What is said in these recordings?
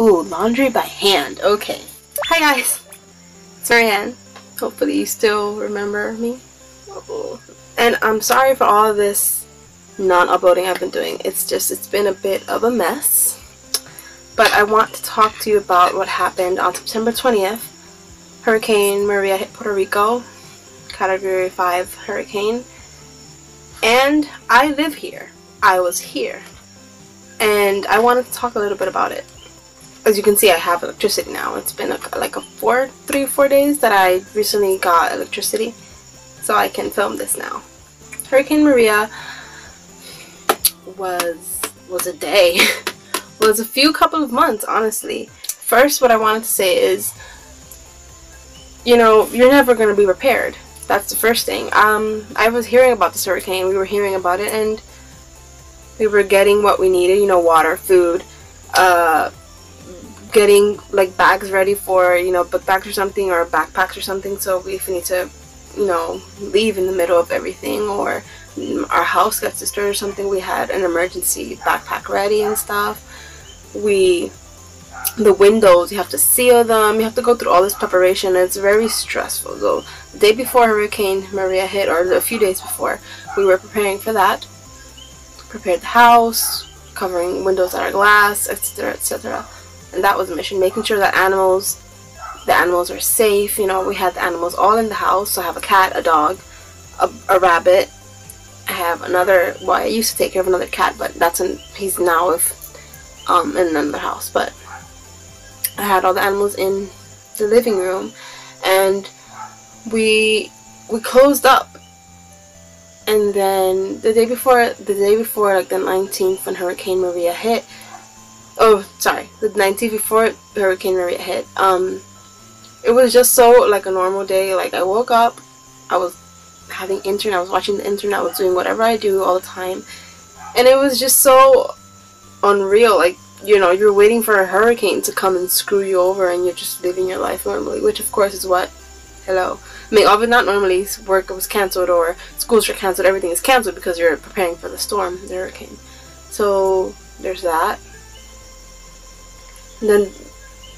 Ooh, laundry by hand. Okay. Hi guys, it's Marianne. Hopefully you still remember me. And I'm sorry for all of this non-uploading I've been doing. It's been a bit of a mess. But I want to talk to you about what happened on September 20th. Hurricane Maria hit Puerto Rico. Category 5 hurricane. And I live here. I was here. And I wanted to talk a little bit about it. As you can see, I have electricity now. It's been like three or four days that I recently got electricity. So I can film this now. Hurricane Maria was a day. Was a few couple of months, honestly. First, what I wanted to say is, you know, you're never going to be prepared. That's the first thing. I was hearing about this hurricane. We were hearing about it, and we were getting what we needed. You know, water, food, getting like bags ready for, you know, book bags or something, or backpacks or something. So if we need to, you know, leave in the middle of everything, or our house gets destroyed or something, we had an emergency backpack ready and stuff. The windows, you have to seal them, you have to go through all this preparation. It's very stressful. So the day before Hurricane Maria hit, or a few days before, we were preparing for that. Prepared the house, covering windows that are glass, etc, etc. And that was a mission, making sure that the animals are safe. You know, we had the animals all in the house. So I have a cat, a dog, a rabbit. I have another, well, I used to take care of another cat, but he's now in another house. But I had all the animals in the living room, and we closed up. And then the day before, like the 19th, when Hurricane Maria hit, oh sorry, the 19th before Hurricane Maria hit, it was just so like a normal day. Like I woke up, I was having internet, I was watching the internet, I was doing whatever I do all the time, and it was just so unreal. Like, you know, you're waiting for a hurricane to come and screw you over, and you're just living your life normally, which of course is what, hello, I mean, obviously not normally. Work was cancelled, or schools were cancelled, everything is cancelled because you're preparing for the storm, the hurricane. So there's that. And then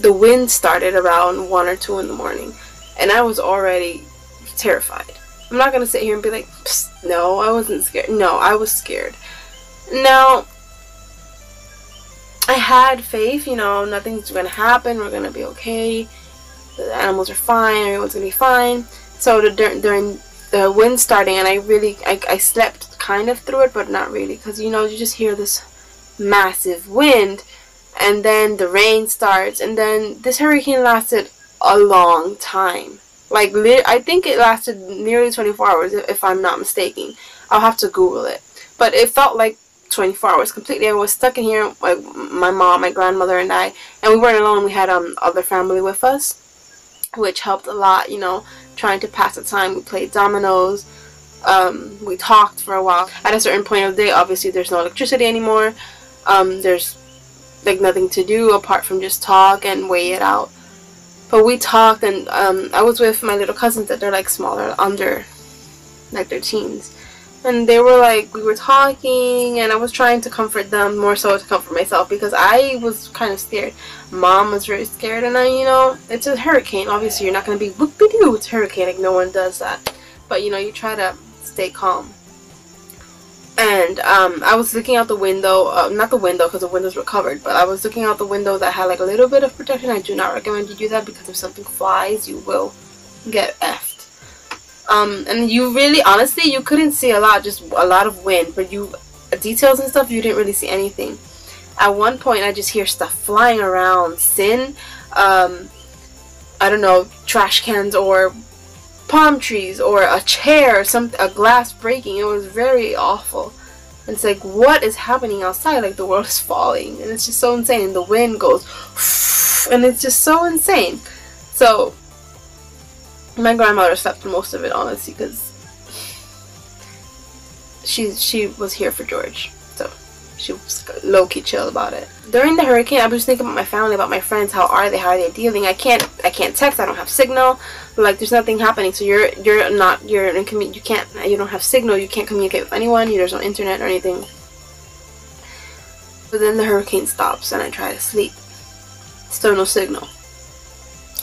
the wind started around 1 or 2 in the morning, and I was already terrified. I'm not going to sit here and be like, psst, no, I wasn't scared. No, I was scared. Now, I had faith, you know, nothing's going to happen, we're going to be okay, the animals are fine, everyone's going to be fine. So during the wind starting, and I slept kind of through it, but not really, because, you know, you just hear this massive wind, and then the rain starts, and then this hurricane lasted a long time. Like, I think it lasted nearly 24 hours, if I'm not mistaken. I'll have to Google it. But it felt like 24 hours completely. I was stuck in here, like my mom, my grandmother, and I. And we weren't alone. We had other family with us, which helped a lot, you know, trying to pass the time. We played dominoes. We talked for a while. At a certain point of the day, obviously, there's no electricity anymore. There's, like, nothing to do apart from just talk and weigh it out. But we talked, and I was with my little cousins that they're like smaller, under like their teens, and they were like, we were talking, and I was trying to comfort them, more so to comfort myself, because I was kind of scared. Mom was very scared, and you know, it's a hurricane. Obviously, you're not gonna be whoop-de-doo, it's a hurricane, like no one does that. But you know, you try to stay calm. And I was looking out the window, not the window because the windows were covered, but I was looking out the window that had like a little bit of protection. I do not recommend you do that, because if something flies, you will get effed. And you really, honestly, you couldn't see a lot, just a lot of wind, but details and stuff, you didn't really see anything. At one point, I just hear stuff flying around, I don't know, trash cans or palm trees, or a chair, or a glass breaking. It was very awful. And it's like, what is happening outside? Like, the world is falling, and it's just so insane. And the wind goes, and it's just so insane. So my grandmother slept for most of it, honestly, because she was here for George, so she was low-key chill about it. During the hurricane, I was just thinking about my family, about my friends. How are they? How are they dealing? I can't text. I don't have signal. Like, there's nothing happening. So you don't have signal. You can't communicate with anyone. There's no internet or anything. But then the hurricane stops, and I try to sleep. Still no signal.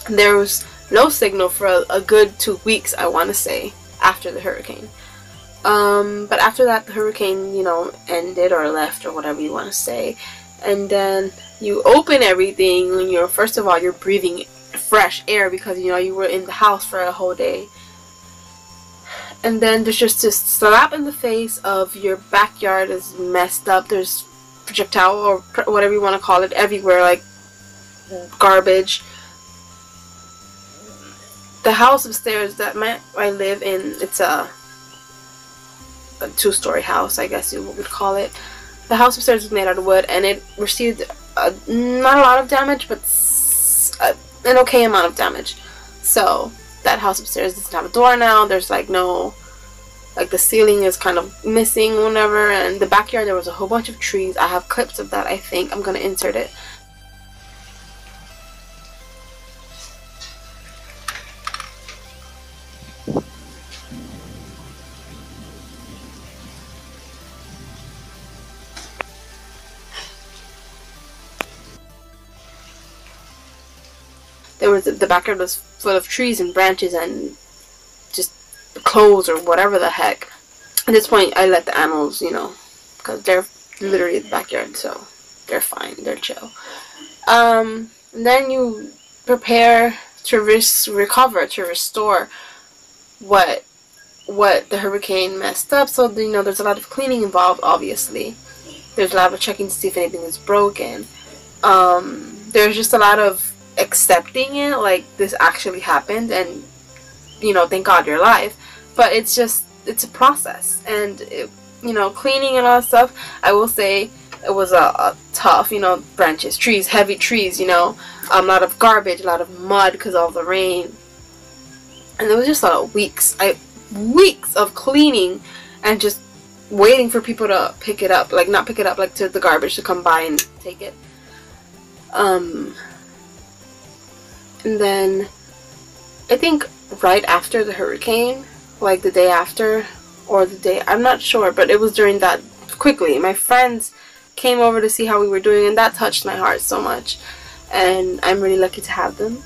There was no signal for a good 2 weeks, I want to say, after the hurricane. But after that, the hurricane, you know, ended or left or whatever you want to say. And then you open everything and you're, first of all, you're breathing fresh air because, you know, you were in the house for a whole day. And then there's just this slap in the face of your backyard is messed up. There's projectile or whatever you want to call it everywhere, like garbage. The house upstairs that I live in, it's a two-story house, I guess you would call it. The house upstairs was made out of wood, and it received not a lot of damage, but an okay amount of damage. So that house upstairs doesn't have a door now. There's like no, like the ceiling is kind of missing, whenever. And the backyard, there was a whole bunch of trees. I have clips of that. I think I'm gonna insert it. There was the backyard was full of trees and branches and just clothes or whatever the heck. At this point, I let the animals, you know, because they're literally in the backyard, so they're fine, they're chill. And then you prepare to recover, to restore what the hurricane messed up. So you know, there's a lot of cleaning involved. Obviously, there's a lot of checking to see if anything is broken. There's just a lot of accepting it, like this actually happened, and you know, thank God you're alive. But it's just, it's a process, and it, you know, cleaning and all that stuff. I will say it was a tough, you know, branches, trees, heavy trees, you know, a lot of garbage, a lot of mud because all the rain, and there was just a lot of weeks of cleaning and just waiting for people to pick it up, like not pick it up, like to the garbage to come by and take it. And then I think right after the hurricane, like the day after or the day, I'm not sure, but it was during that quickly. My friends came over to see how we were doing, and that touched my heart so much. And I'm really lucky to have them.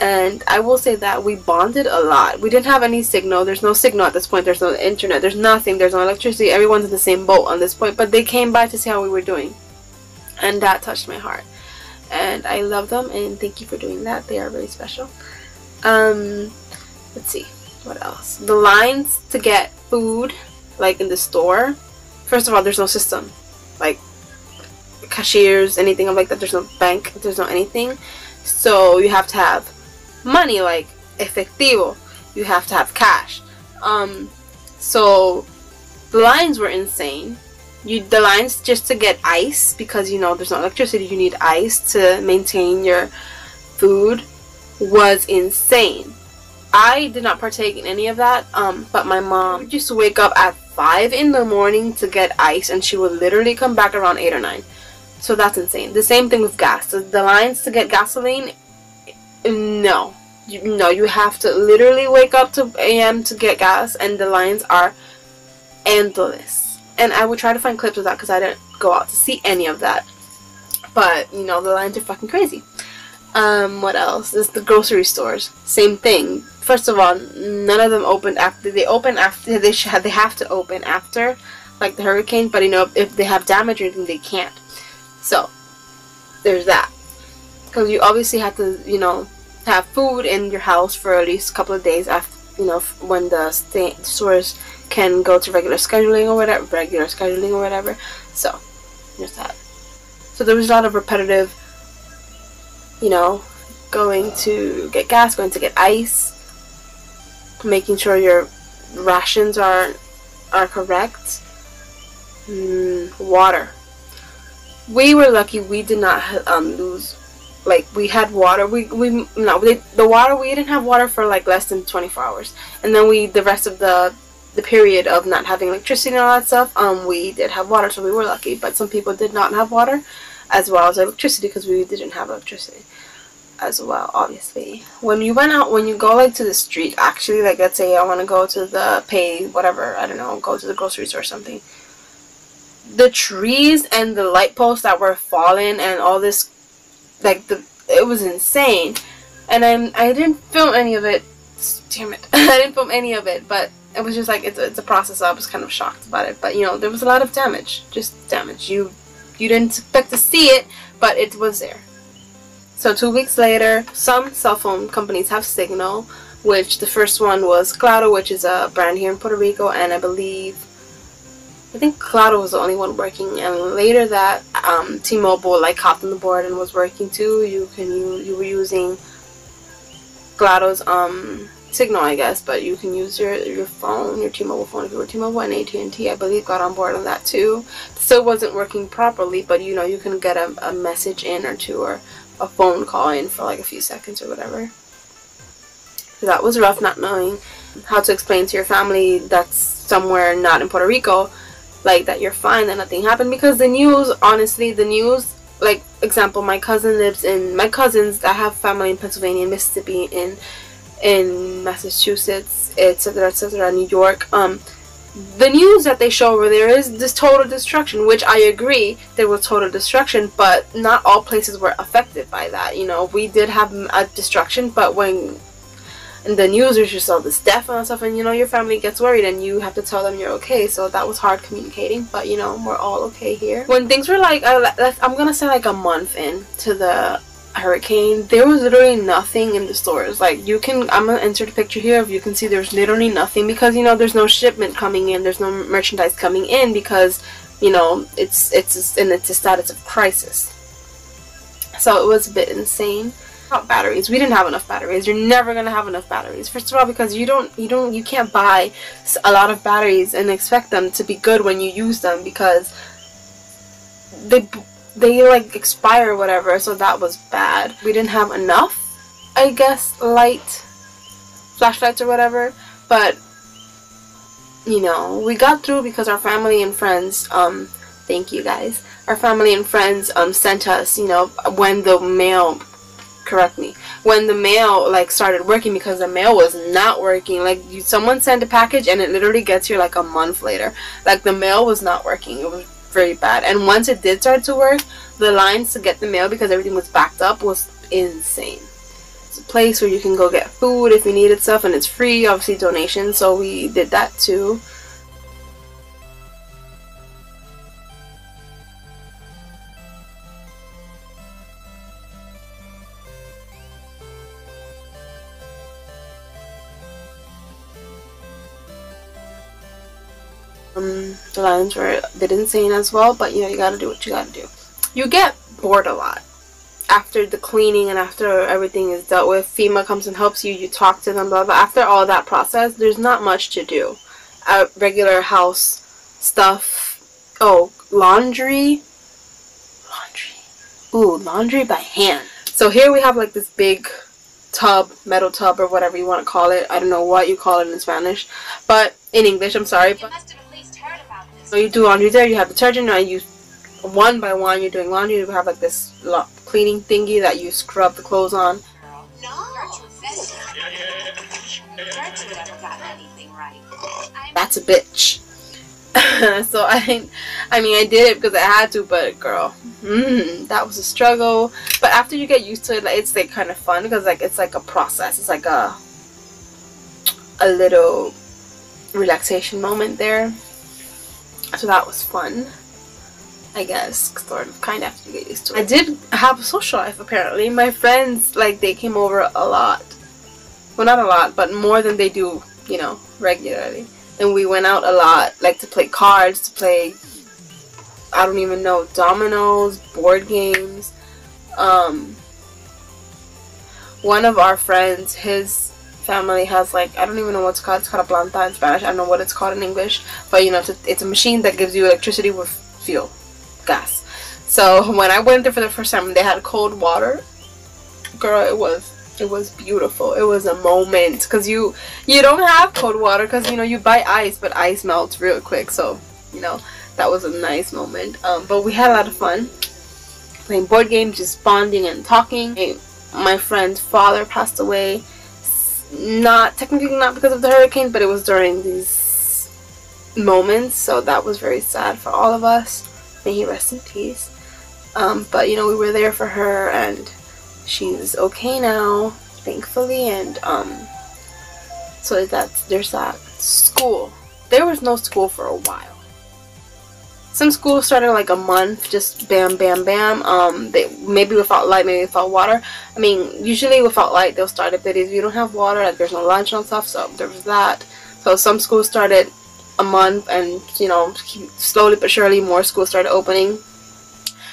And I will say that we bonded a lot. We didn't have any signal. There's no signal at this point. There's no internet. There's nothing. There's no electricity. Everyone's in the same boat on this point. But they came by to see how we were doing. And that touched my heart. And I love them, and thank you for doing that. They are really special. Let's see, what else? The lines to get food, like in the store. First of all, there's no system. Like cashiers, anything like that. There's no bank, there's no anything. So you have to have money, like efectivo. You have to have cash. So the lines were insane. The lines just to get ice, because you know there's no electricity, you need ice to maintain your food, was insane. I did not partake in any of that, but my mom used to wake up at 5 in the morning to get ice, and she would literally come back around 8 or 9. So that's insane. The same thing with gas. The lines to get gasoline, no. You have to literally wake up to a.m. to get gas, and the lines are endless. And I would try to find clips of that because I didn't go out to see any of that. But, you know, the lines are fucking crazy. What else? It's the grocery stores. Same thing. First of all, none of them opened after. They open after. They have to open after, like, the hurricane. But, you know, if they have damage or anything, they can't. So, there's that. Because you obviously have to, you know, have food in your house for at least a couple of days after, you know, when the stores can go to regular scheduling or whatever. So there's that. So there was a lot of repetitive, you know, going to get gas, going to get ice, making sure your rations are correct. Water. We were lucky. We did not lose. Like, we had water. We didn't have water for like less than 24 hours, and then the rest of the period of not having electricity and all that stuff, we did have water, so we were lucky. But some people did not have water, as well as electricity, because we didn't have electricity as well, obviously. When you went out, when you go like to the street, actually, like let's say I want to go to the pay whatever, I don't know, go to the grocery store or something. The trees and the light posts that were fallen and all this. Like, the it was insane. And I didn't film any of it. Damn it. I didn't film any of it, but it was just like, it's a process. I was kind of shocked about it, but you know, there was a lot of damage, just damage. You didn't expect to see it, but it was there. So 2 weeks later, some cell phone companies have Signal, which the first one was Claro, which is a brand here in Puerto Rico, and I think Claro was the only one working, and later that T-Mobile like hopped on the board and was working too. You were using Claro's Signal, I guess, but you can use your phone, your T-Mobile phone if you were T-Mobile, and AT&T, I believe, got on board on that too. Still wasn't working properly, but you know, you can get a message in or two, or a phone call in for like a few seconds or whatever. So that was rough, not knowing how to explain to your family that's somewhere not in Puerto Rico, like, that you're fine, that nothing happened, because the news, honestly, the news, like, example, my cousins that have family in Pennsylvania, in Mississippi, in Massachusetts, etc., New York, the news that they show over there is this total destruction, which I agree, there was total destruction, but not all places were affected by that. You know, we did have a destruction, but when the news was just all this death and stuff, and you know, your family gets worried and you have to tell them you're okay, so that was hard communicating, but you know, we're all okay here. When things were like, I'm gonna say like a month in to the hurricane, there was literally nothing in the stores. Like, I'm gonna insert a picture here, if you can see, there's literally nothing, because you know, there's no shipment coming in, there's no merchandise coming in, because you know, it's a status of crisis. So it was a bit insane. About batteries, we didn't have enough batteries. You're never gonna have enough batteries, first of all, because you can't buy a lot of batteries and expect them to be good when you use them, because they like expire or whatever, so that was bad. We didn't have enough, I guess, flashlights or whatever, but you know, we got through because our family and friends, thank you guys, our family and friends sent us, you know, when the mail like started working, because the mail was not working. Like, someone sent a package and it literally gets here like a month later. Like, the mail was not working, it was very bad. And once it did start to work, the lines to get the mail, because everything was backed up, was insane. It's a place where you can go get food if you needed stuff, and it's free, obviously donations, so we did that too. The lines were a bit insane as well, but you know, you gotta do what you gotta do. You get bored a lot after the cleaning and after everything is dealt with. FEMA comes and helps you, you talk to them, blah blah. After all that process, there's not much to do. Regular house stuff. Oh, laundry. Ooh, laundry by hand. So here we have like this big tub, metal tub, or whatever you want to call it. I don't know what you call it in Spanish, but in English, I'm sorry. But so you do laundry there, you have detergent, and you, one by one, you're doing laundry. You have like this cleaning thingy that you scrub the clothes on. Girl, no. That's a bitch. So I mean, I did it because I had to, but girl, that was a struggle. But after you get used to it, like, it's like kind of fun, because like, it's like a process. It's like a little relaxation moment there. So that was fun, I guess, sort of, kind of, after you get used to it. I did have a social life, apparently. My friends, like, they came over a lot. Well, not a lot, but more than they do, you know, regularly. And we went out a lot, like, to play cards, to play, I don't even know, dominoes, board games. One of our friends, his family has like, I don't even know what's called, it's called a planta in Spanish, I don't know what it's called in English, but you know, it's a machine that gives you electricity with fuel, gas. So when I went there for the first time, they had cold water. Girl, it was beautiful. It was a moment, because you don't have cold water, because you know, you buy ice, but ice melts real quick, so you know, that was a nice moment. But we had a lot of fun playing board games, just bonding and talking. My friend's father passed away, not because of the hurricane, but it was during these moments, so that was very sad for all of us. May he rest in peace. But you know, we were there for her, and She's okay now, thankfully, and so there's that. School. There was no school for a while. Some schools started like a month, just bam, bam, bam. They maybe without light, maybe without water. I mean, usually without light they'll start it, but if you don't have water, like there's no lunch and stuff, so there was that. So some schools started a month, and you know, slowly but surely more schools started opening.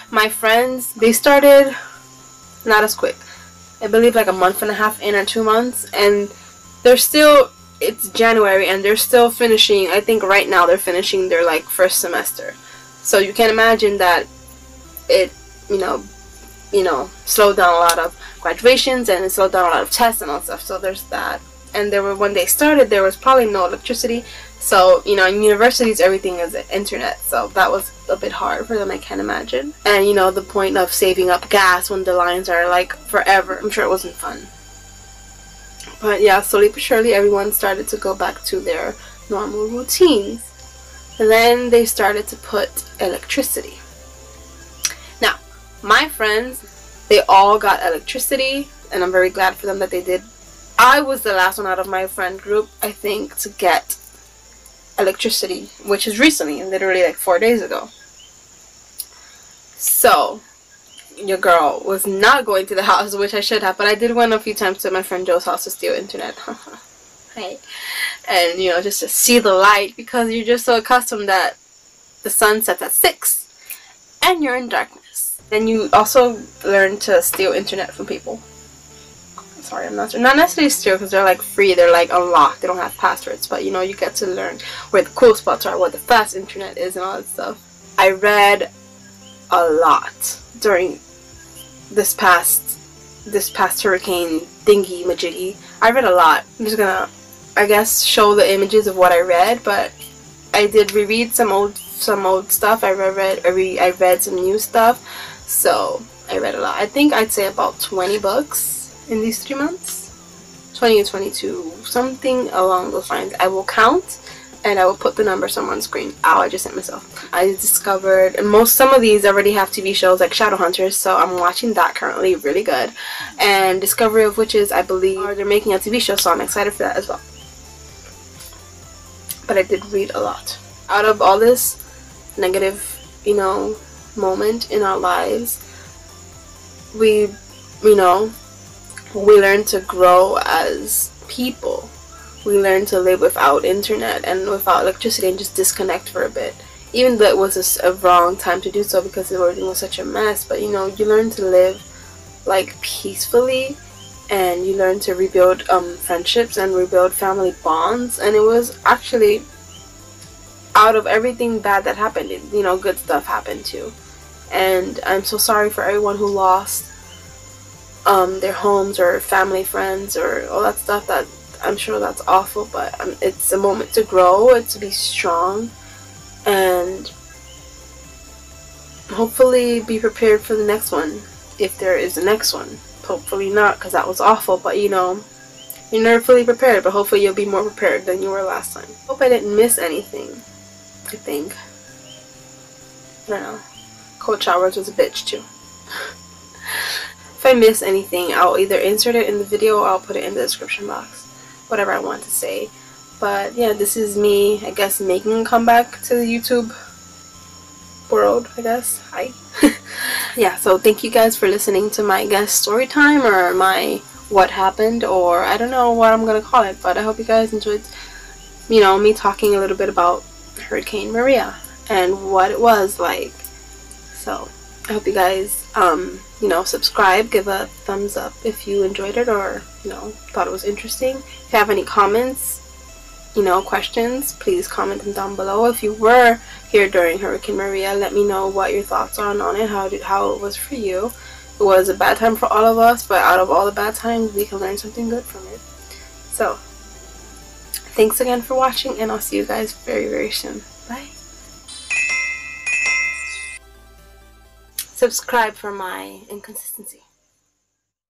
My friends, they started not as quick. I believe like a month and a half in or 2 months, and they're still. It's January and they're still finishing. I think right now they're finishing their like first semester, so you can imagine that it, you know, slowed down a lot of graduations, and it slowed down a lot of tests and all stuff. So there's that. And there were, when they started, there was probably no electricity. So, you know, in universities, everything is internet. So that was a bit hard for them, I can imagine. And, you know, the point of saving up gas when the lines are, like, forever. I'm sure it wasn't fun. But, yeah, slowly but surely, everyone started to go back to their normal routines. And then they started to put electricity. Now, my friends, they all got electricity. And I'm very glad for them that they did. I was the last one out of my friend group, I think, to get electricity, which is recently, literally like 4 days ago. So, your girl was not going to the house, which I should have, but I did went a few times to my friend Joe's house to steal internet. Hey. And, you know, just to see the light, because you're just so accustomed that the sun sets at 6 and you're in darkness. Then you also learn to steal internet from people. Sorry, I'm not sure. Not necessarily steal, because they're like free, they're like unlocked, they don't have passwords, but you know, you get to learn where the cool spots are, what the fast internet is, and all that stuff. I read a lot during this past hurricane thingy majiggy. I read a lot. I'm just gonna, I guess, show the images of what I read, but I did reread some old stuff. I read some new stuff, so I read a lot. I think I'd say about 20 books. In these 3 months, 20 or 22, something along those lines. I will count and I will put the number somewhere on screen. Ow, I just hit myself. I discovered, and some of these already have TV shows like Shadowhunters, so I'm watching that currently, really good. And Discovery of Witches, I believe, or they're making a TV show, so I'm excited for that as well. But I did read a lot. Out of all this negative, you know, moment in our lives, we, you know, we learn to grow as people. We learn to live without internet and without electricity and just disconnect for a bit. Even though it was a wrong time to do so because everything was such a mess, but you know, you learn to live like peacefully, and you learn to rebuild friendships and rebuild family bonds. And it was actually, out of everything bad that happened, you know, good stuff happened too. And I'm so sorry for everyone who lost their homes or family, friends, or all that stuff. That I'm sure that's awful, but it's a moment to grow and to be strong, and hopefully be prepared for the next one, if there is a next one. Hopefully not, because that was awful, but you know, you're never fully prepared, but hopefully you'll be more prepared than you were last time. Hope I didn't miss anything. I think, I don't know, cold showers was a bitch too. If I miss anything, I'll either insert it in the video or I'll put it in the description box, whatever I want to say. But yeah, this is me, I guess, making a comeback to the YouTube world, I guess. Hi. Yeah, so thank you guys for listening to my guest story time, or my what happened, or I don't know what I'm gonna call it, but I hope you guys enjoyed, you know, me talking a little bit about Hurricane Maria and what it was like. So I hope you guys, you know, subscribe, give a thumbs up if you enjoyed it, or, you know, thought it was interesting. If you have any comments, you know, questions, please comment them down below. If you were here during Hurricane Maria, let me know what your thoughts are on it, how it was for you. It was a bad time for all of us, but out of all the bad times, we can learn something good from it. So, thanks again for watching, and I'll see you guys very, very soon. Bye. Subscribe for my inconsistency.